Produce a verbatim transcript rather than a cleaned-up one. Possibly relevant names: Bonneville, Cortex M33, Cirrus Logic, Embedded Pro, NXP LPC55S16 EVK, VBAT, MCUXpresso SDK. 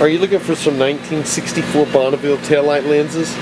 Are you looking for some nineteen sixty-four Bonneville taillight lenses?